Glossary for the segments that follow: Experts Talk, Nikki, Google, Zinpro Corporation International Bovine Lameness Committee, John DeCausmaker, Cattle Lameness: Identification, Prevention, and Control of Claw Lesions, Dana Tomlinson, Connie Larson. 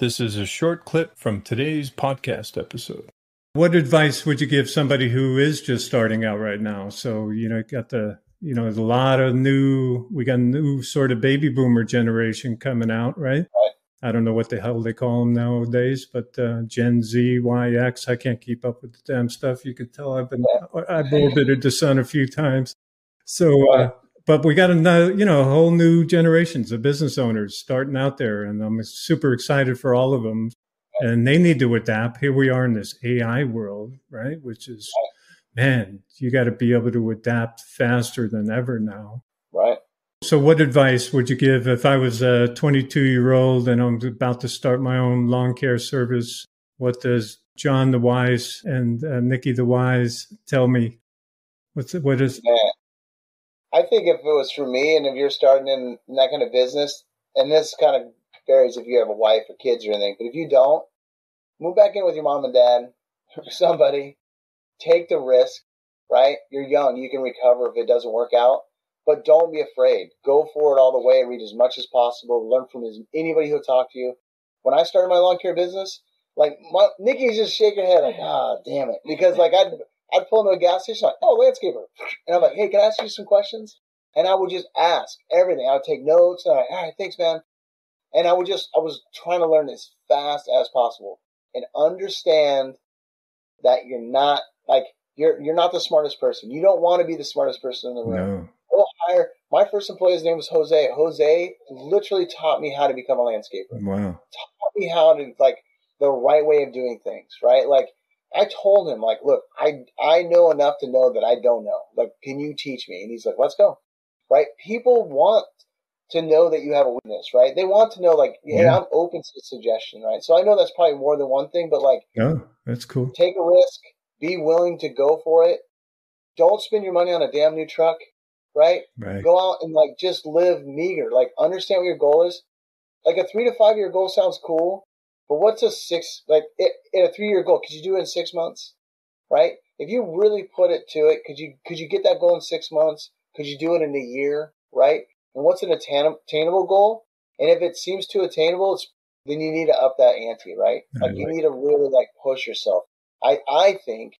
This is a short clip from today's podcast episode. What advice would you give somebody who is just starting out right now? So, there's a lot of we got a new sort of baby boomer generation coming out, right? I don't know what the hell they call them nowadays, but Gen Z, Y, X, I can't keep up with the damn stuff. You could tell I've orbited the sun a few times. So, but we got another, whole new generations of business owners starting out there, and I'm super excited for all of them. And they need to adapt. Here we are in this AI world, right? Which is, man, you got to be able to adapt faster than ever now. Right. So what advice would you give if I was a 22-year-old and I'm about to start my own lawn care service? What does John the Wise and Nikki the Wise tell me? I think if it was for me, and if you're starting in that kind of business, and this kind of varies if you have a wife or kids or anything, but if you don't, move back in with your mom and dad or somebody. Take the risk, right? You're young. You can recover if it doesn't work out, but don't be afraid. Go for it all the way. Read as much as possible. Learn from anybody who'll talk to you. When I started my lawn care business, Nikki's just shaking her head like, damn it. Because I'd pull into a gas station, landscaper. And I'm like, hey, can I ask you some questions? And I would just ask everything. I would take notes. And I'm like, all right, thanks, man. And I was trying to learn as fast as possible and understand that you're not you're not the smartest person. You don't want to be the smartest person in the room. No. My first employee's name was Jose. Jose literally taught me how to become a landscaper. Wow. Taught me how to the right way of doing things, right? I told him, look, I know enough to know that I don't know. Can you teach me? And he's like, let's go. Right? People want to know that you have a weakness, right? They want to know, I'm open to suggestion, right? So I know that's probably more than one thing, but no, that's cool. Take a risk, be willing to go for it. Don't spend your money on a damn new truck, right? Right. Go out and just live meager. Understand what your goal is. A 3 to 5 year goal sounds cool, but what's a 3 year goal? Could you do it in 6 months, right? If you really put it to it, could you get that goal in 6 months? Could you do it in a year, right? And what's an attainable goal? And if it seems too attainable, then you need to up that ante, right? You need to really push yourself. I think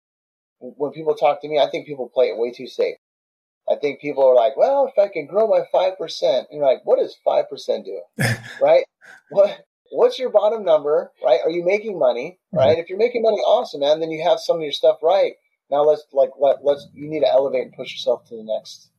when people talk to me, I think people play it way too safe. I think people are like, well, if I can grow by 5%, and you're like, what does 5% do? Right? What's your bottom number? Right? Are you making money? Right? If you're making money, awesome, man. Then you have some of your stuff right. Now you need to elevate and push yourself to the next